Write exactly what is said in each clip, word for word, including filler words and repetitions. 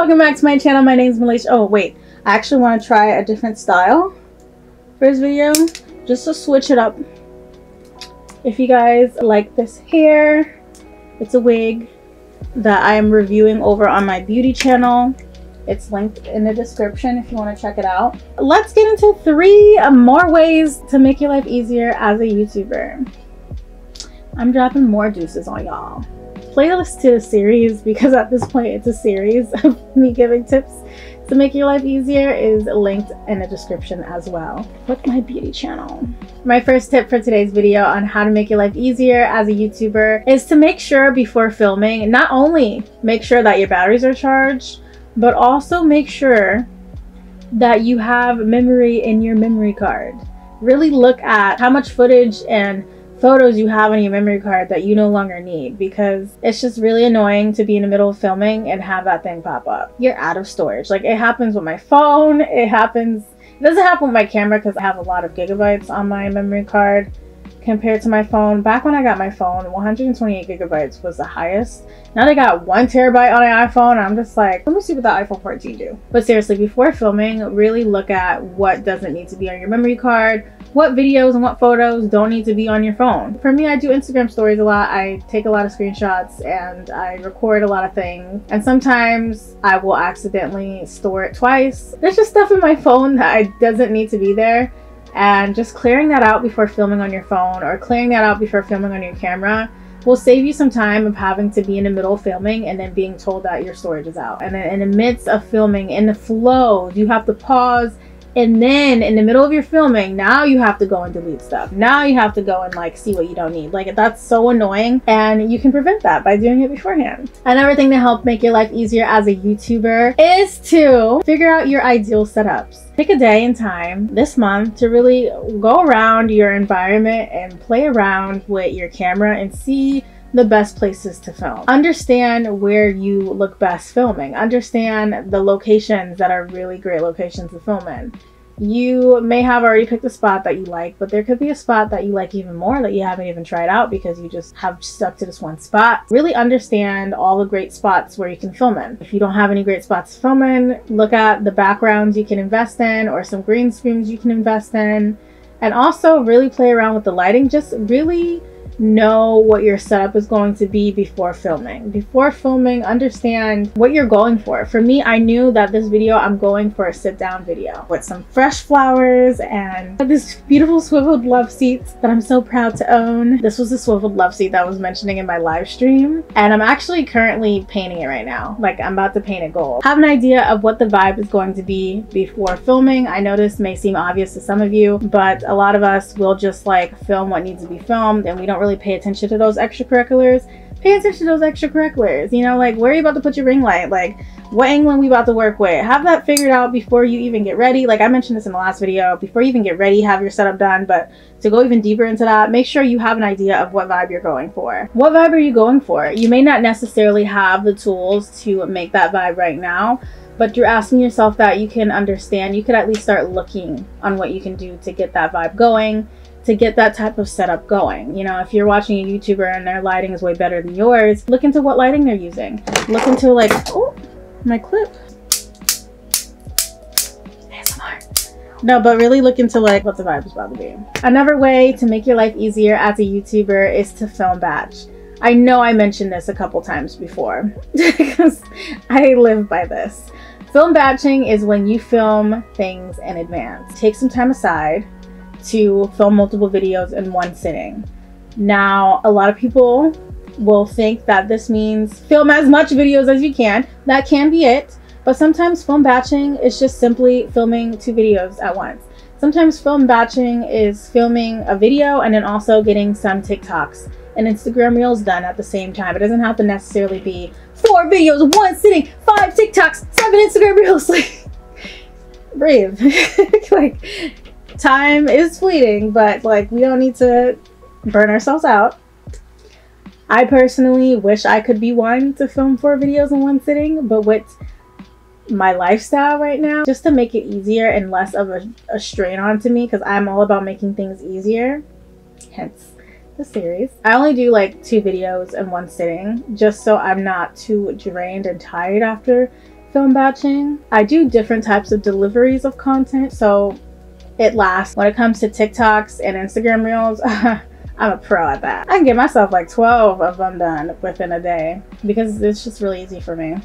welcome back to my channel. My name is Malasia. Oh wait, I actually want to try a different style for this video just to switch it up. If you guys like this hair, it's a wig that I am reviewing over on my beauty channel. It's linked in the description if you want to check it out. Let's get into three more ways to make your life easier as a YouTuber. I'm dropping more deuces on y'all. Playlist to a series, because at this point it's a series of me giving tips to make your life easier, is linked in the description as well with my beauty channel. My first tip for today's video on how to make your life easier as a YouTuber is to make sure before filming, not only make sure that your batteries are charged, but also make sure that you have memory in your memory card. Really look at how much footage and photos you have on your memory card that you no longer need, because it's just really annoying to be in the middle of filming and have that thing pop up. You're out of storage. Like, it happens with my phone, it happens, it doesn't happen with my camera because I have a lot of gigabytes on my memory card compared to my phone. Back when I got my phone, one hundred twenty-eight gigabytes was the highest. Now they got one terabyte on an iPhone. I'm just like, let me see what the iPhone fourteen do. But seriously, before filming, really look at what doesn't need to be on your memory card, what videos and what photos don't need to be on your phone. For me, I do Instagram stories a lot. I take a lot of screenshots and I record a lot of things. And sometimes I will accidentally store it twice. There's just stuff in my phone that doesn't need to be there. And just clearing that out before filming on your phone or clearing that out before filming on your camera will save you some time of having to be in the middle of filming and then being told that your storage is out. And then in the midst of filming, in the flow, you have to pause, and then in the middle of your filming, now you have to go and delete stuff. Now you have to go and like see what you don't need. Like, that's so annoying, and you can prevent that by doing it beforehand. Another thing to help make your life easier as a YouTuber is to figure out your ideal setups. Pick a day and time this month to really go around your environment and play around with your camera and see the best places to film. Understand where you look best filming. Understand the locations that are really great locations to film in. You may have already picked a spot that you like, but there could be a spot that you like even more that you haven't even tried out because you just have stuck to this one spot. Really understand all the great spots where you can film in. If you don't have any great spots to film in, look at the backgrounds you can invest in or some green screens you can invest in. And also really play around with the lighting. Just really know what your setup is going to be before filming. Before filming, understand what you're going for. For me, I knew that this video, I'm going for a sit down video with some fresh flowers and this beautiful swiveled love seat that I'm so proud to own. This was the swiveled love seat that I was mentioning in my live stream, and I'm actually currently painting it right now. Like, I'm about to paint it gold. Have an idea of what the vibe is going to be before filming. I know this may seem obvious to some of you, but a lot of us will just like film what needs to be filmed, and we don't really pay attention to those extracurriculars. Pay attention to those extracurriculars. You know, like, where are you about to put your ring light? Like, what angle are we about to work with? Have that figured out before you even get ready. Like I mentioned this in the last video, before you even get ready, have your setup done. But to go even deeper into that, make sure you have an idea of what vibe you're going for. What vibe are you going for? You may not necessarily have the tools to make that vibe right now, but you're asking yourself that you can understand. You could at least start looking on what you can do to get that vibe going, to get that type of setup going. You know, if you're watching a YouTuber and their lighting is way better than yours, look into what lighting they're using. Look into like, oh, my clip. A S M R. No, but really look into like what the vibe is about to be. Another way to make your life easier as a YouTuber is to film batch. I know I mentioned this a couple times before because I live by this. Film batching is when you film things in advance. Take some time aside to film multiple videos in one sitting. Now, a lot of people will think that this means film as much videos as you can. That can be it, but sometimes film batching is just simply filming two videos at once. Sometimes film batching is filming a video and then also getting some TikToks and Instagram reels done at the same time. It doesn't have to necessarily be four videos, one sitting, five TikToks, seven Instagram reels. Like, brave. Like, time is fleeting, but like, we don't need to burn ourselves out. I personally wish I could be one to film four videos in one sitting, but with my lifestyle right now, just to make it easier and less of a, a strain onto me, because I'm all about making things easier, hence the series. I only do like two videos in one sitting just so I'm not too drained and tired after film batching, I do different types of deliveries of content, so it lasts. When it comes to TikToks and Instagram Reels, I'm a pro at that. I can get myself like twelve of them done within a day because it's just really easy for me.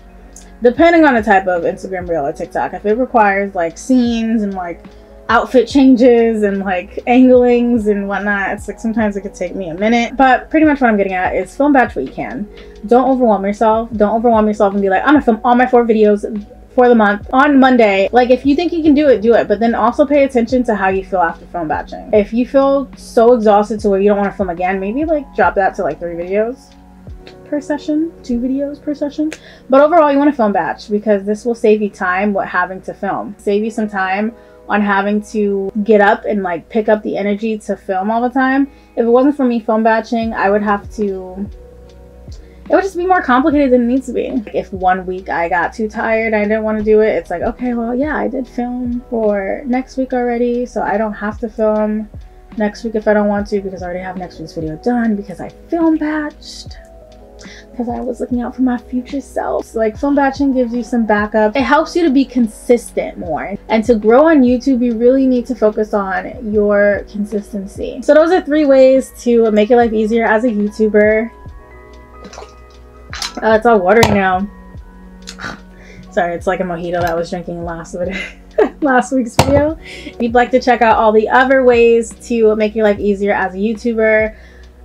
Depending on the type of Instagram Reel or TikTok, if it requires like scenes and like outfit changes and like anglings and whatnot, it's like sometimes it could take me a minute. But pretty much what I'm getting at is film batch what you can. Don't overwhelm yourself. Don't overwhelm yourself and be like, I'm gonna film all my four videos for the month on Monday. Like, if you think you can do it, do it. But then also pay attention to how you feel after film batching. If you feel so exhausted to where you don't want to film again, maybe like drop that to like three videos per session, two videos per session. But overall, you want to film batch because this will save you time what having to film. Save you some time on having to get up and like pick up the energy to film all the time. If it wasn't for me film batching, I would have to, it would just be more complicated than it needs to be. Like, if one week I got too tired, I didn't want to do it, it's like, okay, well, yeah, I did film for next week already, so I don't have to film next week if I don't want to because I already have next week's video done because I film batched. Because I was looking out for my future self. So like, film batching gives you some backup. It helps you to be consistent more. And to grow on YouTube, you really need to focus on your consistency. So those are three ways to make your life easier as a YouTuber. Uh, it's all watery now. Sorry, it's like a mojito that I was drinking last video. last week's video. If you'd like to check out all the other ways to make your life easier as a YouTuber,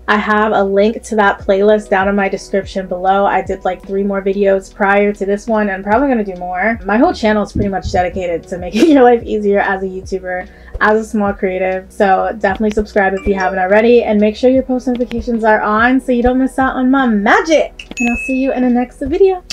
I have a link to that playlist down in my description below. I did like three more videos prior to this one, and I'm probably gonna do more. My whole channel is pretty much dedicated to making your life easier as a YouTuber, as a small creative. So definitely subscribe if you haven't already, and make sure your post notifications are on so you don't miss out on my magic. And I'll see you in the next video.